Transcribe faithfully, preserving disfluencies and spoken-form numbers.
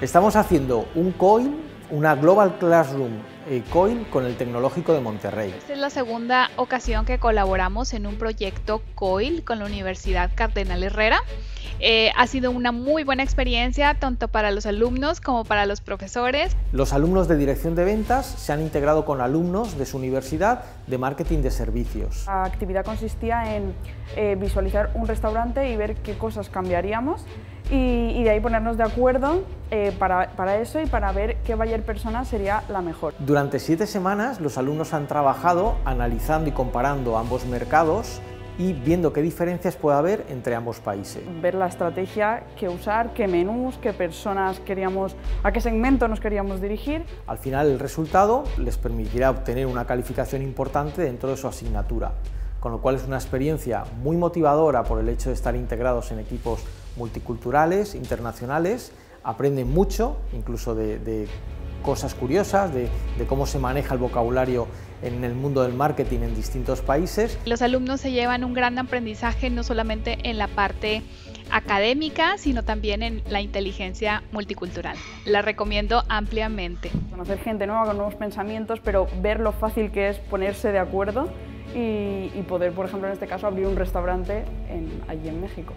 Estamos haciendo un COIL, una Global Classroom COIL con el Tecnológico de Monterrey. Esta es la segunda ocasión que colaboramos en un proyecto COIL con la Universidad Cardenal Herrera. Eh, ha sido una muy buena experiencia tanto para los alumnos como para los profesores. Los alumnos de Dirección de Ventas se han integrado con alumnos de su universidad de Marketing de Servicios. La actividad consistía en eh, visualizar un restaurante y ver qué cosas cambiaríamos y, y de ahí ponernos de acuerdo eh, para, para eso y para ver qué buyer persona sería la mejor. Durante siete semanas los alumnos han trabajado analizando y comparando ambos mercados y viendo qué diferencias puede haber entre ambos países. Ver la estrategia que usar, qué menús, qué personas queríamos, a qué segmento nos queríamos dirigir. Al final el resultado les permitirá obtener una calificación importante dentro de su asignatura, con lo cual es una experiencia muy motivadora por el hecho de estar integrados en equipos multiculturales, internacionales, aprenden mucho, incluso de, de cosas curiosas de, de cómo se maneja el vocabulario en el mundo del marketing en distintos países. Los alumnos se llevan un gran aprendizaje no solamente en la parte académica, sino también en la inteligencia multicultural. La recomiendo ampliamente. Conocer gente nueva con nuevos pensamientos, pero ver lo fácil que es ponerse de acuerdo y, y poder, por ejemplo, en este caso, abrir un restaurante en, allí en México.